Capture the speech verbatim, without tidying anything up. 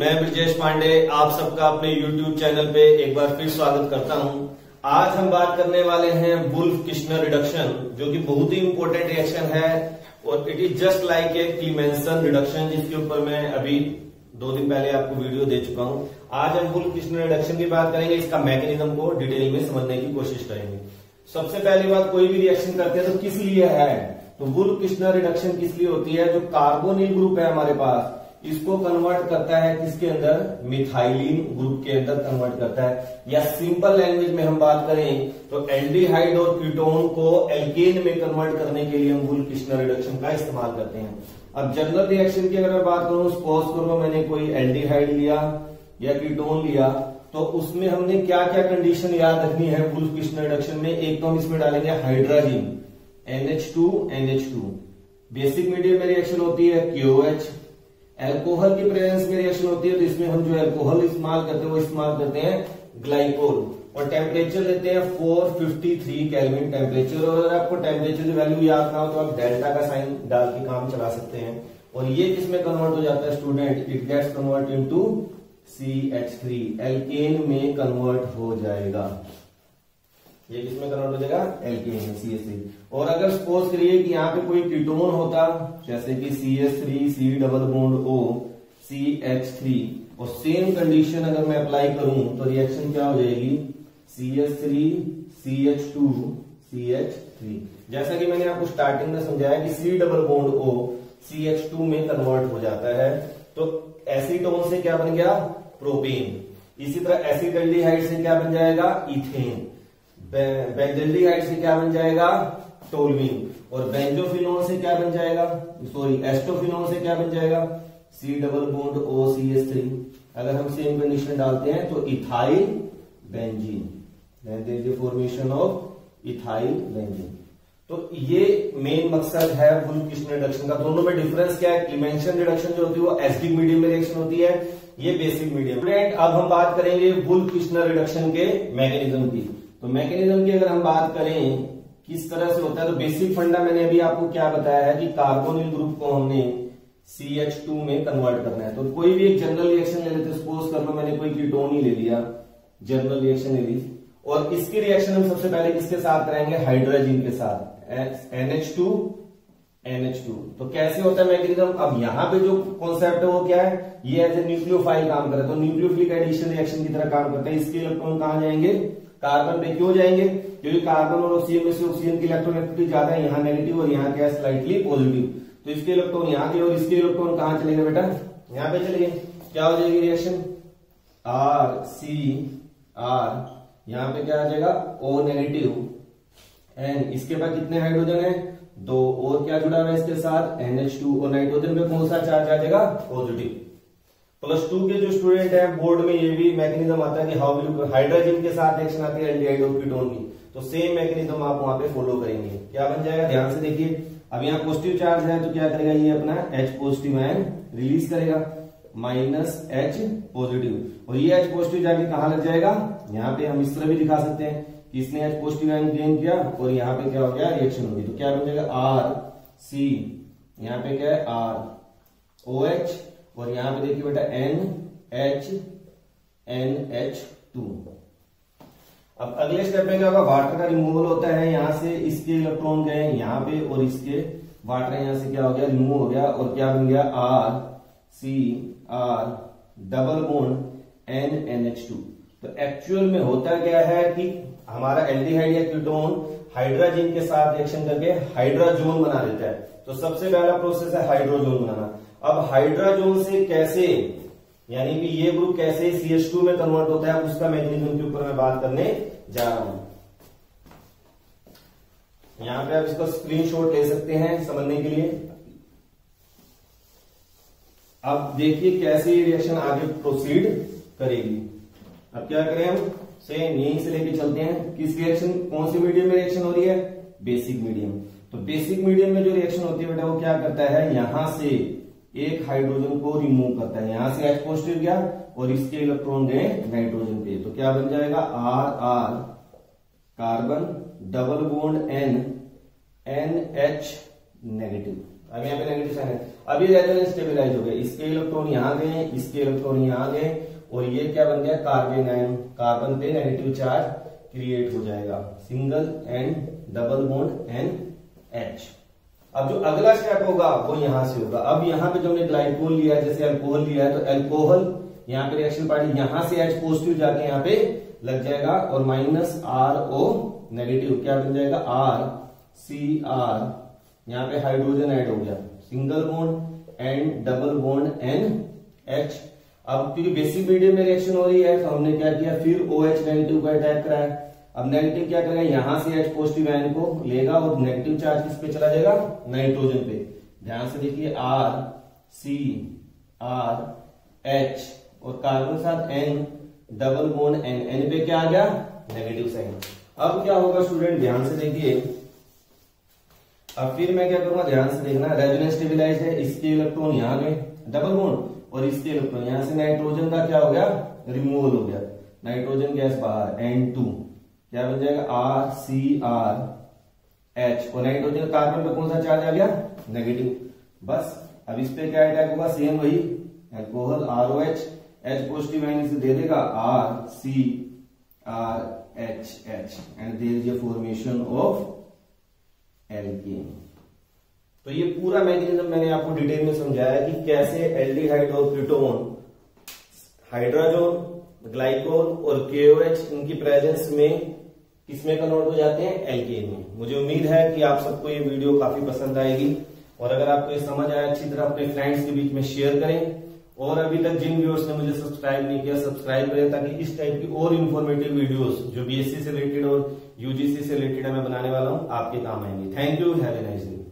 मैं ब्रिजेश पांडे आप सबका अपने YouTube चैनल पे एक बार फिर स्वागत करता हूं। आज हम बात करने वाले हैं वुल्फ किशनर रिडक्शन, जो कि बहुत ही इम्पोर्टेंट रिएक्शन है और it is just like a Clemmensen reduction, जिसके ऊपर मैं अभी दो दिन पहले आपको वीडियो दे चुका हूं। आज हम वुल्फ किशनर रिडक्शन की बात करेंगे, इसका मैकेनिज्म को डिटेल में समझने की कोशिश करेंगे। सबसे पहली बात, कोई भी रिएक्शन करते हैं तो किस लिए है, तो वुल्फ किशनर रिडक्शन किस लिए होती है। जो कार्बोनिल ग्रुप है हमारे पास, इसको कन्वर्ट करता है किसके अंदर, मिथाइलिन ग्रुप के अंदर कन्वर्ट करता है। या सिंपल लैंग्वेज में हम बात करें तो एल्डिहाइड और कीटोन को एल्केन में कन्वर्ट करने के लिए हम वुल्फ किशनर रिडक्शन का इस्तेमाल करते हैं। अब जनरल रिएक्शन की अगर मैं बात करूं, सपोज करो मैंने कोई एल्डिहाइड लिया या कीटोन लिया, तो उसमें हमने क्या क्या कंडीशन याद रखनी है वुल्फ किशनर रिडक्शन में। एक तो हम इसमें डालेंगे hydrazine N H two N H two, basic medium में रिएक्शन होती है के ओ एच। एल्कोहल की प्रेजेंस में रिएक्शन होती है तो इसमें हम जो एल्कोहल इस्तेमाल करते हैं वो इस्तेमाल करते हैं ग्लाइकोल, और टेम्परेचर लेते हैं चार सौ तिरेपन केल्विन टेम्परेचर। और अगर आपको टेम्परेचर की वैल्यू याद ना हो तो आप डेल्टा का साइन डाल के काम चला सकते हैं। और ये किसमें कन्वर्ट हो जाता है student, it gets convert into C H three, alkane में कन्वर्ट हो जाएगा। ये किसमें कन्वर्ट हो जाएगा, एल्केन सी एच थ्री। और अगर सपोज करिए कि यहाँ पे कोई कीटोन होता, जैसे कि C H three C double bond O C H three, और सेम कंडीशन अगर मैं अप्लाई करूं तो रिएक्शन क्या हो जाएगी, C H three C H two C H three. जैसा कि मैंने आपको स्टार्टिंग में समझाया कि C double bond O C H two में कन्वर्ट हो जाता है, तो एसीटोन से क्या बन गया, प्रोपेन। इसी तरह एसिटल्डिहाइड से क्या बन जाएगा, इथेन। बेंजल्डिहाइड से क्या बन जाएगा, टोलुइन। और बेंजोफिनोन से क्या बन जाएगा, सॉरी एस्टोफिनोन से क्या बन जाएगा, C double bond O C H three. अगर हम सेम कंडीशन डालते हैं तो ethyl benzene, then there is the formation of ethyl benzene. तो ये मेन मकसद है वुल्फ किशनर रिडक्शन का। दोनों में डिफरेंस क्या है, क्लेमेंसन रिडक्शन जो होती है वो एसिडिक मीडियम में रिएक्शन होती है, ये बेसिक मीडियम। अब हम बात करेंगे वुल्फ किशनर रिडक्शन के मैकेनिज्म की। तो मैकेनिज्म की अगर हम बात करें किस तरह से होता है, तो बेसिक फंडा मैंने अभी आपको क्या बताया है कि कार्बोनिल ग्रुप को हमने सी एच टू में कन्वर्ट करना है। तो कोई भी एक जनरल रिएक्शन ले लेते हैं, सपोज कर लो मैंने कोई कीटोन ही ले लिया, जनरल रिएक्शन ले ली, और इसकी रिएक्शन हम सबसे पहले किसके साथ कराएंगे, हाइड्रोजन के साथ, N H two N H two. तो कैसे होता है मैकेनिज्म, अब यहाँ पे जो कॉन्सेप्ट है वो क्या है, ये एज ए न्यूक्लियोफाइल काम करता है, तो न्यूक्लियोफिलिक एडिशन रिएक्शन की तरह काम करता है। इसके इलेक्ट्रॉन कहाँ जाएंगे, कार्बन पे। क्यों जाएंगे, क्योंकि कार्बन और ऑक्सीजन में से ऑक्सीजन की इलेक्ट्रोनेगेटिविटी ज्यादा है, यहाँ नेगेटिव और यहाँ क्या स्लाइटली पॉजिटिव, तो इसके इलेक्ट्रॉन यहाँ के और इसके इलेक्ट्रॉन कहाँ चले गए बेटा, यहाँ पे चले गए। क्या हो जाएगी रिएक्शन, आर सी आर, यहाँ पे क्या आ जाएगा, ओ नेगेटिव एन, इसके पास कितने हाइड्रोजन है, दो, और क्या जुड़ा हुआ है इसके साथ, एन एच टू, और नाइट्रोजन पे कौन सा चार्ज आ जाएगा, पॉजिटिव। प्लस टू के जो स्टूडेंट है बोर्ड में ये भी मैकेनिज्म आता है कि हाउ विल हाइड्रोजन के साथ रिएक्शन आती है एल्डिहाइड और कीटोन की, तो सेम मैकेनिज्म आप वहां पे फॉलो करेंगे। क्या बन जाएगा, ध्यान से देखिए, अब यहाँ पॉजिटिव चार्ज है तो क्या करेगा ये अपना एच पॉजिटिव आयन रिलीज करेगा, माइनस एच पॉजिटिव, और ये एच पॉजिटिव जाके कहाँ लग जाएगा, यहाँ पे हम इस तरह भी दिखा सकते हैं कि इसने एच पॉजिटिव आयन गेन किया और यहाँ पे क्या हो गया, रिएक्शन होगी। तो क्या बन जाएगा, आर सी, यहाँ पे क्या है, आर ओ एच, और यहाँ पे देखिए बेटा N H N H two. अब अगले स्टेप में क्या होगा, वाटर का रिमूवल होता है, यहाँ से इसके इलेक्ट्रॉन गए यहाँ पे और इसके वाटर यहाँ से क्या हो गया, रिमूव हो गया, और क्या बन गया, R C R double bond N N H two. तो एक्चुअल में होता क्या है कि हमारा एल्डिहाइड या कीटोन हाइड्राजीन के साथ रिएक्शन करके हाइड्राजोन बना देता है, तो सबसे पहला प्रोसेस है हाइड्रोजोन बनाना। अब हाइड्राजोन से कैसे, यानी कि ये ग्रुप कैसे सी एच टू में कन्वर्ट होता है, उसका मैकेनिज्म के ऊपर मैं बात करने जा रहा हूं। यहां पे आप इसको स्क्रीनशॉट ले सकते हैं समझने के लिए। अब देखिए कैसे ये रिएक्शन आगे प्रोसीड करेगी। अब क्या करें, हम से यहीं से लेके चलते हैं, किस रिएक्शन, कौन सी मीडियम में रिएक्शन हो रही है, बेसिक मीडियम। तो बेसिक मीडियम में जो रिएक्शन होती है बेटा वो क्या करता है, यहां से एक हाइड्रोजन को रिमूव करता है, यहां से एच पॉजिटिव गया और इसके इलेक्ट्रॉन गए नाइट्रोजन पे, तो क्या बन जाएगा, R R carbon double bond N N H negative. अब यहाँ पे नेगेटिव साइन है। अब ये इलेक्ट्रॉन स्टेबलाइज हो गए, इसके इलेक्ट्रॉन यहाँ गए, इसके इलेक्ट्रॉन यहाँ गए और ये क्या बन गया कार्बन आयन। कार्बन पे नेगेटिव चार्ज क्रिएट हो जाएगा, single and double bond N H. अब जो अगला स्टेप होगा वो यहां से होगा। अब यहाँ पे जो हमने ग्लाइकोल लिया है, जैसे अल्कोहल लिया है, तो अल्कोहल यहाँ पे रिएक्शन पार्टी यहाँ से H पॉजिटिव जाके यहाँ पे लग जाएगा और माइनस आर ओ नेगेटिव क्या बन जाएगा आर सी आर। यहाँ पे हाइड्रोजन ऐड हो गया, single bond and double bond N H. अब क्योंकि बेसिक मीडियम में रिएक्शन हो रही है तो हमने क्या किया फिर ओ एच नेगेटिव को अटैक कराया। अब नेगेटिव क्या करेगा यहाँ से H पॉजिटिव आयन को लेगा और नेगेटिव चार्ज किस पे चला जाएगा नाइट्रोजन पे। ध्यान से देखिए R C R H और कार्बन साथ N double bond N, N पे क्या आ गया नेगेटिव साइन। अब क्या होगा स्टूडेंट ध्यान से देखिए, अब फिर मैं क्या करूंगा ध्यान से देखना, रेजोनेंस स्टेबलाइज है, इसके इलेक्ट्रॉन यहाँ गए डबल बॉन्ड और इसके इलेक्ट्रॉन यहाँ से नाइट्रोजन का क्या हो गया रिमूवल हो गया, नाइट्रोजन गैस बाहर N टू क्या बन जाएगा आर सी आर एच और नाइट्रोजन कार्बन पे कौन सा चार्ज आ गया नेगेटिव। बस अब इस पे क्या अटैक होगा सेम वही alcohol R O H, H positive ion इसे दे देगा R C R H H and there is a formation of alkane. तो ये पूरा मैकेनिज्म मैंने आपको डिटेल में समझाया कि कैसे एल्डिहाइड और कीटोन, हाइड्राजोन, ग्लाइकोल और केओएच इनकी प्रेजेंस में किसमें कन्वर्ट हो जाते हैं एल्केन में। मुझे उम्मीद है कि आप सबको ये वीडियो काफी पसंद आएगी और अगर आपको ये समझ आया अच्छी तरह अपने फ्रेंड्स के बीच में शेयर करें और अभी तक जिन व्यूअर्स ने मुझे सब्सक्राइब नहीं किया सब्सक्राइब करें ताकि इस टाइप की और इन्फॉर्मेटिव वीडियोस जो बीएससी से रिलेटेड और यूजीसी से रिलेटेड मैं बनाने वाला हूँ आपके काम आएंगे। Thank you, have a nice day.